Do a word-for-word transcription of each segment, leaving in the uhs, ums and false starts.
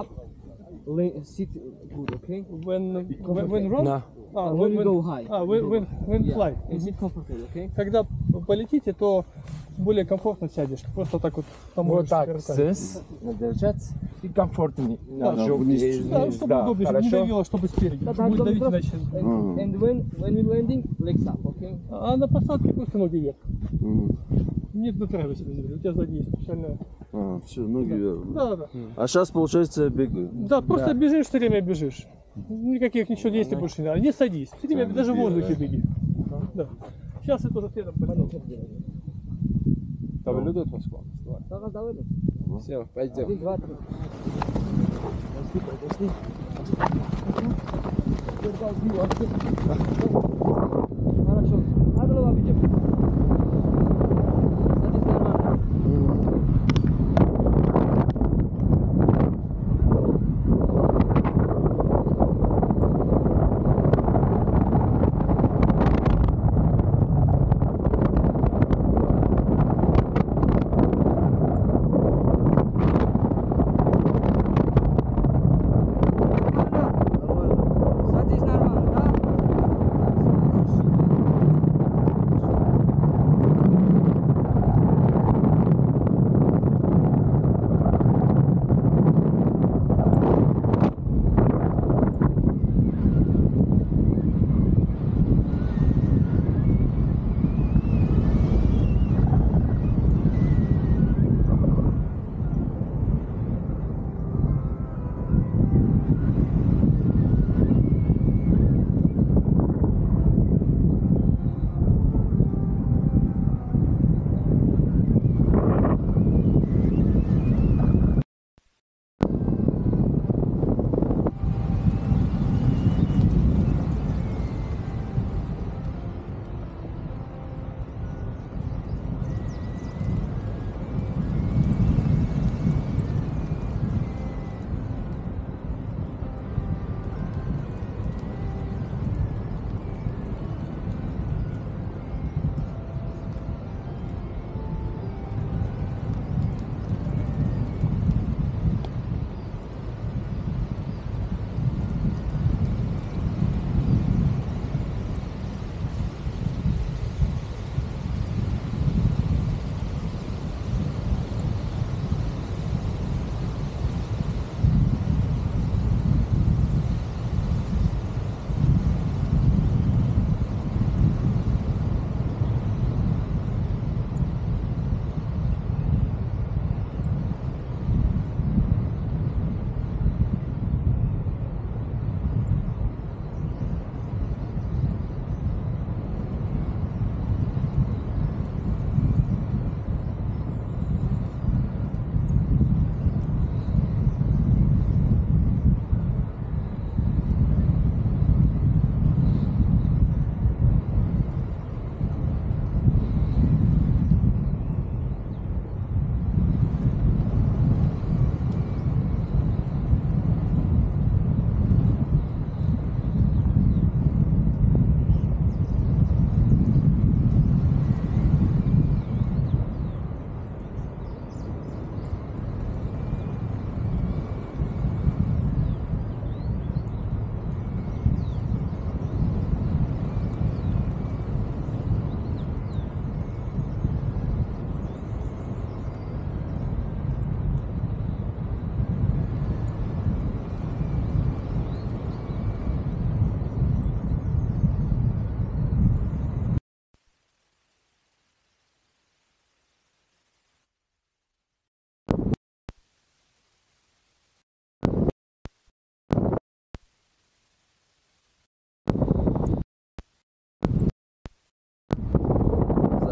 up, lay, sit good, okay? When when, when run? No. А, when, when go high. А, when, when, when yeah. fly. Is it comfortable, okay? Когда полетите, то более комфортно сядешь. Просто так вот. Там вот так. Здесь держаться и комфортнее. Да, да, да, чтобы да, удобнее, чтобы не давило, чтобы спереди. Да, будет давить иначе. And, and when, when you landing, legs up, okay? А на посадке просто ноги вверх. Mm. Не дотравишься на землю, у тебя сзади есть специальная... А, все, ноги вверх. Да, да, да. А сейчас, получается, бегаю. Да, просто да. бежишь, все время бежишь. Никаких ничего действий Она... больше не надо. Не садись, все время, Там даже в воздухе да. беги. Да. Да. Сейчас я тоже следом пойду. Давай ледут Москва. Давай, давай. Все, пойдем. Один, два, три. Пошли, пошли. Хорошо. Надо было обидеть.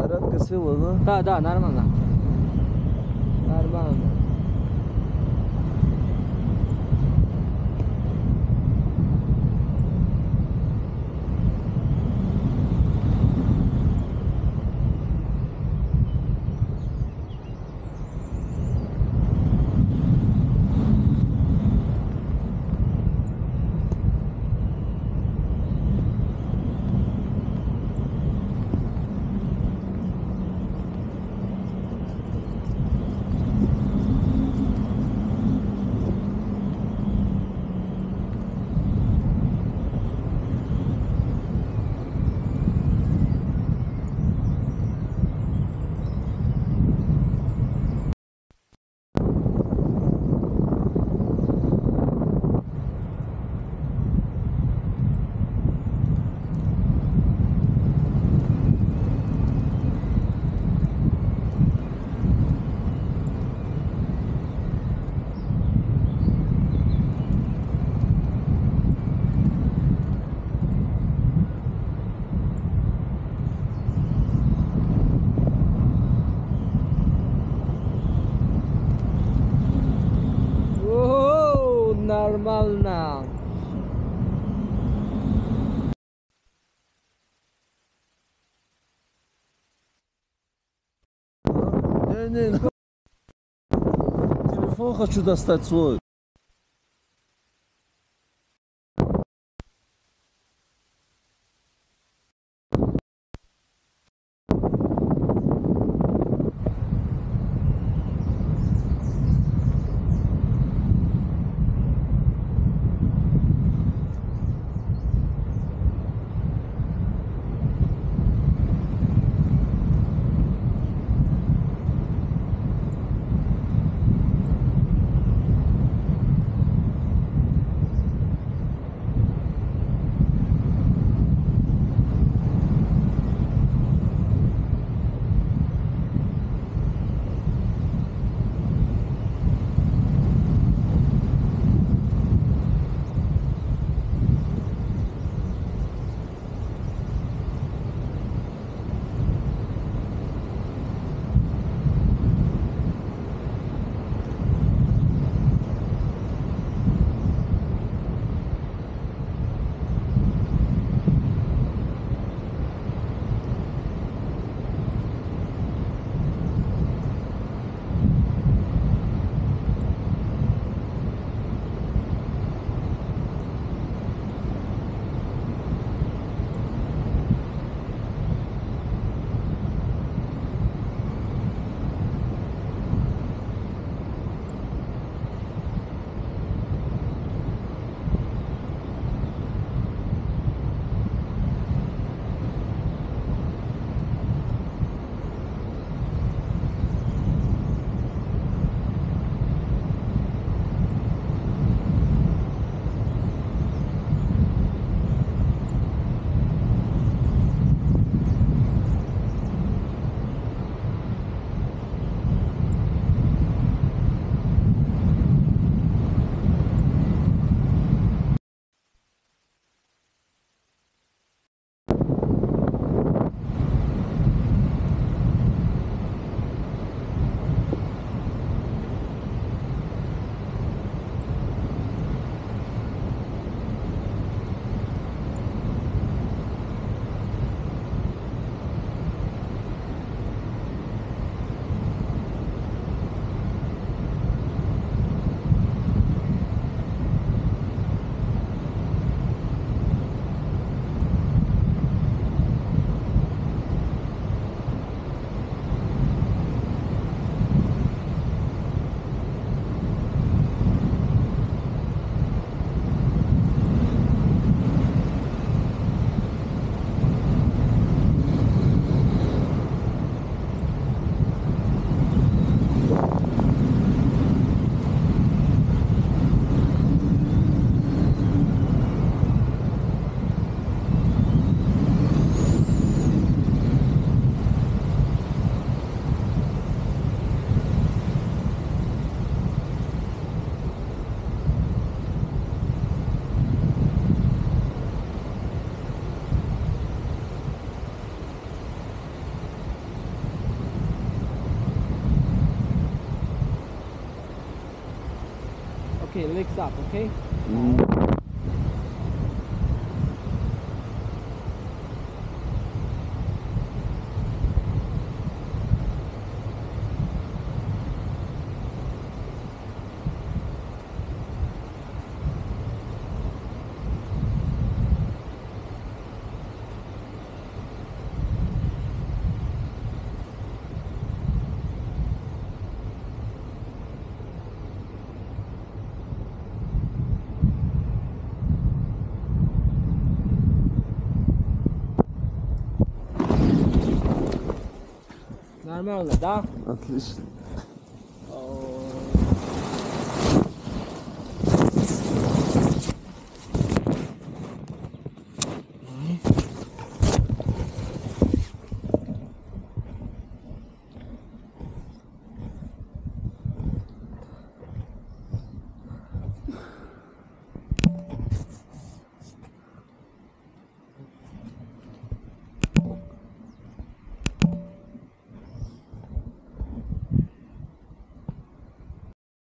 Зарядка свела, да? Да, да, нормально. Нормально. нормально. Не, не, не. Телефон хочу достать свой. Okay, legs up, okay? Mm-hmm. Нормально, да? Отлично.